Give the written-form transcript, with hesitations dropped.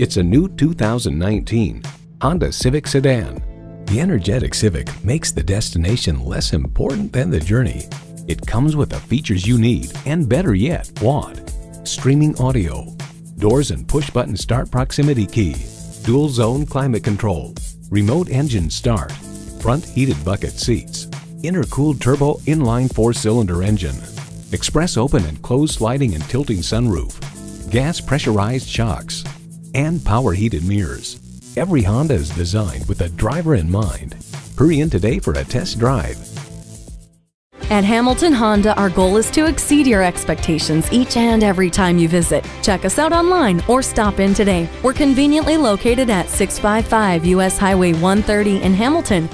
It's a new 2019 Honda Civic sedan. The energetic Civic makes the destination less important than the journey. It comes with the features you need and, better yet, want: streaming audio, doors and push-button start proximity key, dual-zone climate control, remote engine start, front heated bucket seats, intercooled turbo inline four-cylinder engine, express open and closed sliding and tilting sunroof, gas pressurized shocks, and power heated mirrors. Every Honda is designed with a driver in mind. Hurry in today for a test drive. At Hamilton Honda, our goal is to exceed your expectations each and every time you visit. Check us out online or stop in today. We're conveniently located at 655 US Highway 130 in Hamilton.